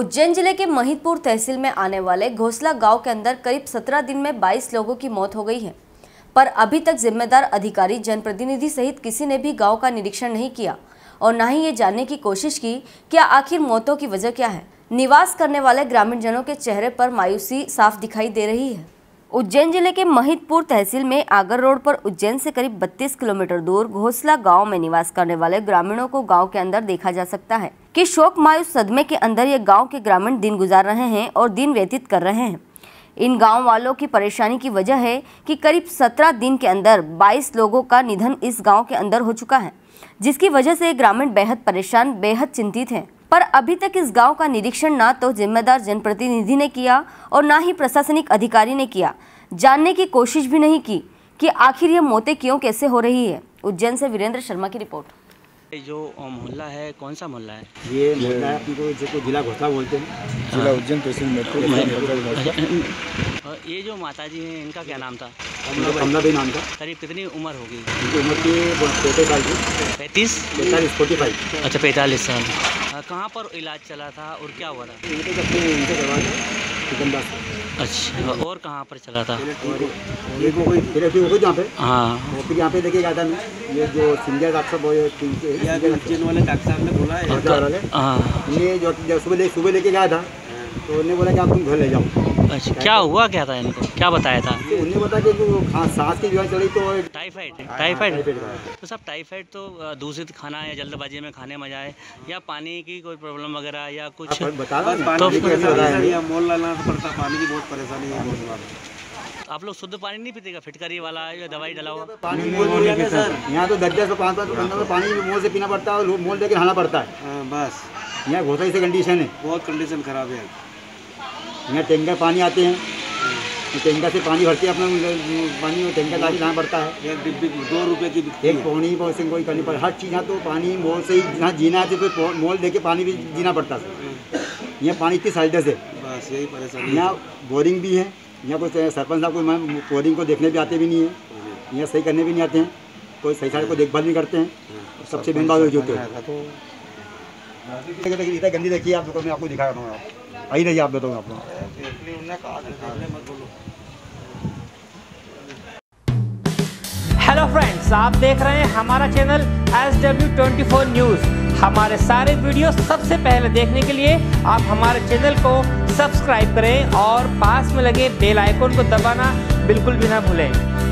उज्जैन जिले के महिदपुर तहसील में आने वाले घोसला गांव के अंदर करीब 17 दिन में 22 लोगों की मौत हो गई है, पर अभी तक जिम्मेदार अधिकारी, जनप्रतिनिधि सहित किसी ने भी गांव का निरीक्षण नहीं किया और न ही ये जानने की कोशिश की कि आखिर मौतों की वजह क्या है। निवास करने वाले ग्रामीणजनों के चेहरे पर मायूसी साफ दिखाई दे रही है। उज्जैन जिले के महिदपुर तहसील में आगर रोड पर उज्जैन से करीब 32 किलोमीटर दूर घोसला गांव में निवास करने वाले ग्रामीणों को गांव के अंदर देखा जा सकता है कि शोक मायूस सदमे के अंदर ये गांव के ग्रामीण दिन गुजार रहे हैं और दिन व्यतीत कर रहे हैं। इन गांव वालों की परेशानी की वजह है कि करीब 17 दिन के अंदर 22 लोगों का निधन इस गाँव के अंदर हो चुका है, जिसकी वजह से ग्रामीण बेहद परेशान, बेहद चिंतित है। पर अभी तक इस गांव का निरीक्षण ना तो जिम्मेदार जनप्रतिनिधि ने किया और ना ही प्रशासनिक अधिकारी ने किया। जानने की कोशिश भी नहीं की कि आखिर ये मौतें क्यों, कैसे हो रही है। उज्जैन से वीरेंद्र शर्मा की रिपोर्ट। जो मोहल्ला है, कौन सा मोहल्ला है? ये मोहल्ला है अपने जो जिला घोसला बोलते हैं, जिला उज्जैन तहसील। ये जो माता जी हैं, इनका क्या नाम था? कमला देवी नाम था। करीब कितनी उम्र होगी? उम्र की 45, अच्छा 45 साल। कहाँ पर इलाज चला था और क्या हुआ था? अच्छा, और कहाँ पर चला था? हाँ, यहाँ पे देखिए जाता नहीं। ये जो सिंगर डॉक्टर साहब ने बोला है, सुबह लेके गया था तो उन्होंने बोला कि आप तुम घर ले जाओ। अच्छा, क्या हुआ, क्या था? इनको क्या बताया था? उन्हें बताया कि सांस की बीमारी चली तो टाइफाइड। तो सब टाइफाइड तो दूषित खाना या जल्दबाजी में खाने में जाए या पानी की कोई प्रॉब्लम वगैरह या कुछ बता दो। मोल लाना पड़ता, पानी की बहुत परेशानी है। आप लोग शुद्ध पानी नहीं पीते का? फिटकारी वाला या दवाई डाला हुआ पानी? यहाँ तो 10-15 पानी मोल से पीना पड़ता है और मोल लेकर नहाना पड़ता है। बस यहाँ घोसा से कंडीशन है, बहुत कंडीशन खराब है। यहाँ टैंकर पानी आते हैं, टैंकर से पानी भरते हैं, अपना पानी टैंकर ला के जाना पड़ता है। एक डिब्बी 2 रुपये की एक पौनी से कोई करनी पड़ता है। हर चीज़ यहाँ तो पानी मोल से ही, जहाँ जीना है तो मोल देके पानी भी जीना पड़ता है। यहाँ पानी की साइडस है, बस यही परेशानी। यहाँ बोरिंग भी है, यहाँ कोई सरपंच साहब कोई बोरिंग को देखने भी आते भी नहीं है, यहाँ सही करने भी नहीं आते हैं, कोई सही साइड को देखभाल नहीं करते हैं। सबसे मेन बात हो जाती है। इतना गंदी देखिए आप, दुकान में आपको दिखा रहा हूँ, आप आई रही आप बताऊँ आपको। हेलो फ्रेंड्स, आप देख रहे हैं हमारा चैनल SW 24 न्यूज़। हमारे सारे वीडियो सबसे पहले देखने के लिए आप हमारे चैनल को सब्सक्राइब करें और पास में लगे बेल आइकन को दबाना बिल्कुल भी ना भूलें।